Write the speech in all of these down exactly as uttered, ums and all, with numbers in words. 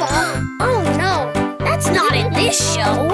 Peppa! Oh no, that's not in this show!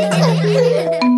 Yeah.